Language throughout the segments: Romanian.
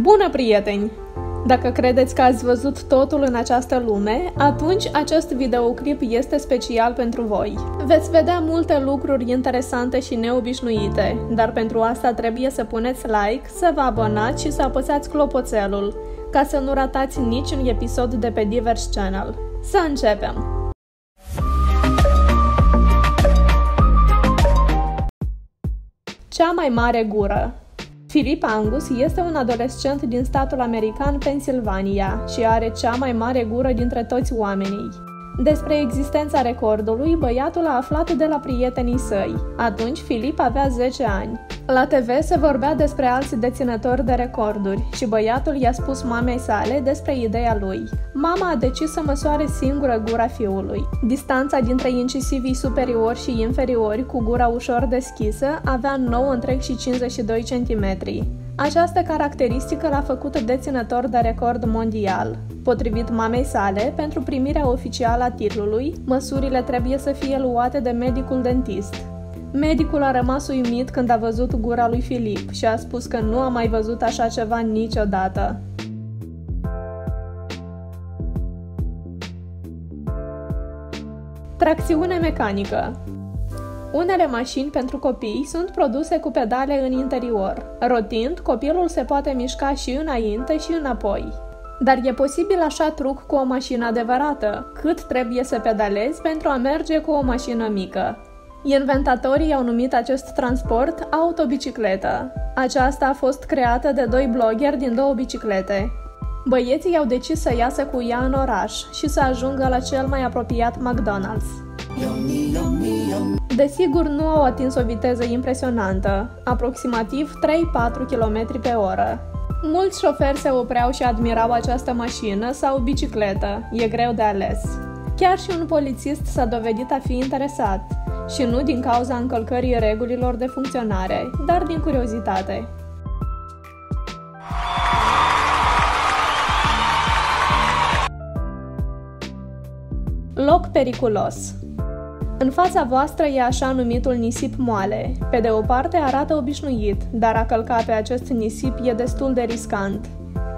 Bună, prieteni! Dacă credeți că ați văzut totul în această lume, atunci acest videoclip este special pentru voi. Veți vedea multe lucruri interesante și neobișnuite, dar pentru asta trebuie să puneți like, să vă abonați și să apăsați clopoțelul, ca să nu ratați niciun episod de pe Divers Channel. Să începem! Cea mai mare gură. Philip Angus este un adolescent din statul american Pennsylvania și are cea mai mare gură dintre toți oamenii. Despre existența recordului, băiatul a aflat de la prietenii săi. Atunci, Philip avea 10 ani. La TV se vorbea despre alți deținători de recorduri și băiatul i-a spus mamei sale despre ideea lui. Mama a decis să măsoare singură gura fiului. Distanța dintre incisivii superiori și inferiori cu gura ușor deschisă avea 9,52 cm. Această caracteristică l-a făcut deținător de record mondial. Potrivit mamei sale, pentru primirea oficială a titlului, măsurile trebuie să fie luate de medicul dentist. Medicul a rămas uimit când a văzut gura lui Philip și a spus că nu a mai văzut așa ceva niciodată. Tracțiune mecanică. Unele mașini pentru copii sunt produse cu pedale în interior. Rotind, copilul se poate mișca și înainte și înapoi. Dar e posibil așa truc cu o mașină adevărată? Cât trebuie să pedalezi pentru a merge cu o mașină mică? Inventatorii au numit acest transport autobicicletă. Aceasta a fost creată de doi bloggeri din două biciclete. Băieții au decis să iasă cu ea în oraș și să ajungă la cel mai apropiat McDonald's. Desigur, nu au atins o viteză impresionantă, aproximativ 3-4 km/h. Mulți șoferi se opreau și admirau această mașină sau bicicletă, e greu de ales. Chiar și un polițist s-a dovedit a fi interesat, și nu din cauza încălcării regulilor de funcționare, dar din curiozitate. Loc periculos. În fața voastră e așa numitul nisip moale. Pe de o parte arată obișnuit, dar a călca pe acest nisip e destul de riscant.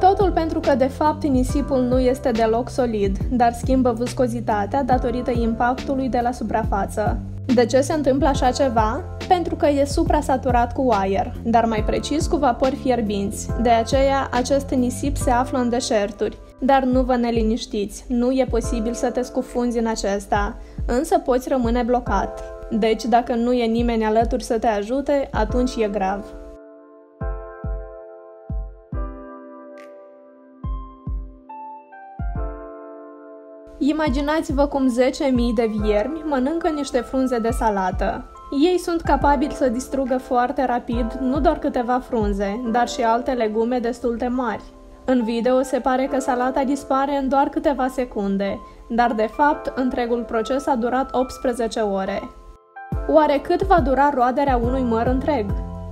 Totul pentru că, de fapt, nisipul nu este deloc solid, dar schimbă viscozitatea datorită impactului de la suprafață. De ce se întâmplă așa ceva? Pentru că e suprasaturat cu aer, dar mai precis cu vapori fierbinți. De aceea, acest nisip se află în deșerturi. Dar nu vă neliniștiți, nu e posibil să te scufunzi în acesta, însă poți rămâne blocat. Deci, dacă nu e nimeni alături să te ajute, atunci e grav. Imaginați-vă cum 10.000 de viermi mănâncă niște frunze de salată. Ei sunt capabili să distrugă foarte rapid nu doar câteva frunze, dar și alte legume destul de mari. În video se pare că salata dispare în doar câteva secunde, dar de fapt întregul proces a durat 18 ore. Oare cât va dura roaderea unui măr întreg?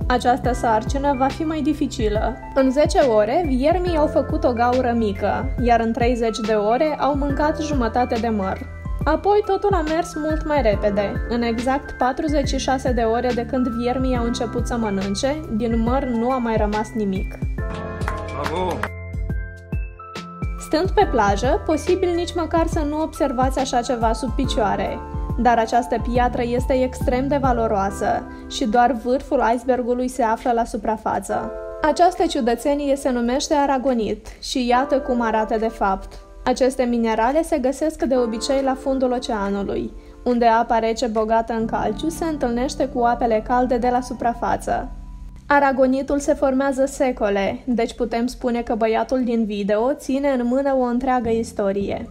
Această sarcină va fi mai dificilă. În 10 ore, viermii au făcut o gaură mică, iar în 30 de ore au mâncat jumătate de măr. Apoi totul a mers mult mai repede. În exact 46 de ore de când viermii au început să mănânce, din măr nu a mai rămas nimic. Bravo! Stând pe plajă, posibil nici măcar să nu observați așa ceva sub picioare. Dar această piatră este extrem de valoroasă și doar vârful icebergului se află la suprafață. Această ciudățenie se numește aragonit și iată cum arată de fapt. Aceste minerale se găsesc de obicei la fundul oceanului, unde apa rece bogată în calciu se întâlnește cu apele calde de la suprafață. Aragonitul se formează secole, deci putem spune că băiatul din video ține în mână o întreagă istorie.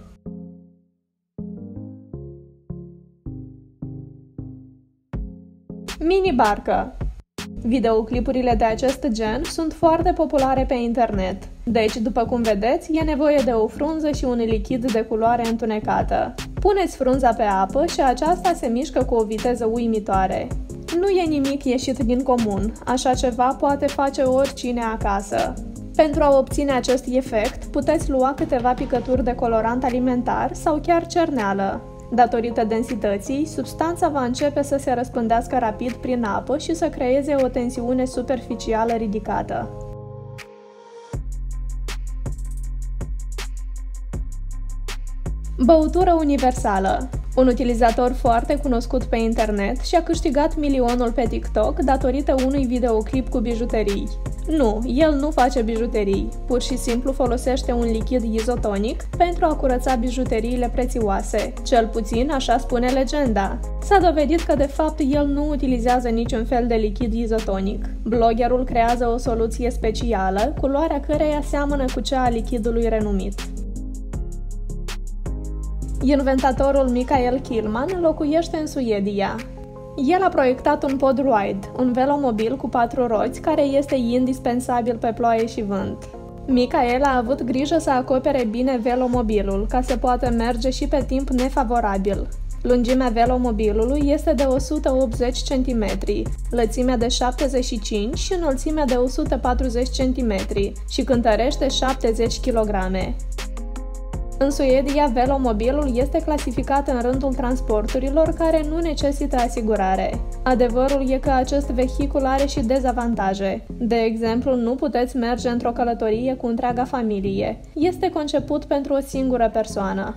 Mini-barcă. Videoclipurile de acest gen sunt foarte populare pe internet, deci, după cum vedeți, e nevoie de o frunză și un lichid de culoare întunecată. Puneți frunza pe apă și aceasta se mișcă cu o viteză uimitoare. Nu e nimic ieșit din comun, așa ceva poate face oricine acasă. Pentru a obține acest efect, puteți lua câteva picături de colorant alimentar sau chiar cerneală. Datorită densității, substanța va începe să se răspândească rapid prin apă și să creeze o tensiune superficială ridicată. Băutură universală. Un utilizator foarte cunoscut pe internet și-a câștigat milionul pe TikTok datorită unui videoclip cu bijuterii. Nu, el nu face bijuterii, pur și simplu folosește un lichid izotonic pentru a curăța bijuteriile prețioase, cel puțin așa spune legenda. S-a dovedit că de fapt el nu utilizează niciun fel de lichid izotonic. Bloggerul creează o soluție specială, culoarea căreia seamănă cu cea a lichidului renumit. Inventatorul Michael Kilman locuiește în Suedia. El a proiectat un PodRide, un velomobil cu 4 roți care este indispensabil pe ploaie și vânt. Michael a avut grijă să acopere bine velomobilul, ca să poată merge și pe timp nefavorabil. Lungimea velomobilului este de 180 cm, lățimea de 75 și înălțimea de 140 cm și cântărește 70 kg. În Suedia, velomobilul este clasificat în rândul transporturilor care nu necesită asigurare. Adevărul e că acest vehicul are și dezavantaje. De exemplu, nu puteți merge într-o călătorie cu întreaga familie. Este conceput pentru o singură persoană.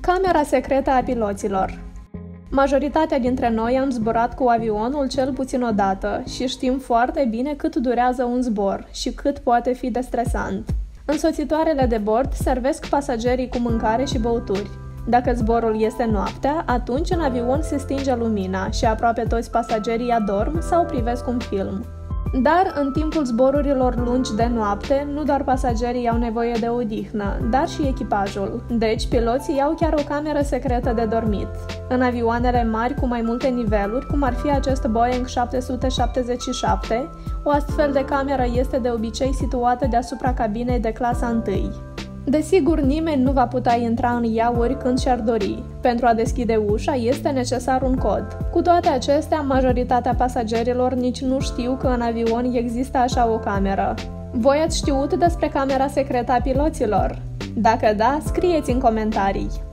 Camera secretă a piloților. Majoritatea dintre noi am zburat cu avionul cel puțin o dată și știm foarte bine cât durează un zbor și cât poate fi de stresant. Însoțitoarele de bord servesc pasagerii cu mâncare și băuturi. Dacă zborul este noaptea, atunci în avion se stinge lumina și aproape toți pasagerii adorm sau privesc un film. Dar în timpul zborurilor lungi de noapte, nu doar pasagerii au nevoie de odihnă, dar și echipajul. Deci, piloții au chiar o cameră secretă de dormit. În avioanele mari cu mai multe niveluri, cum ar fi acest Boeing 777, o astfel de cameră este de obicei situată deasupra cabinei de clasa 1. Desigur, nimeni nu va putea intra în ea oricând și-ar dori. Pentru a deschide ușa este necesar un cod. Cu toate acestea, majoritatea pasagerilor nici nu știu că în avion există așa o cameră. Voi ați știut despre camera secretă a piloților? Dacă da, scrieți în comentarii!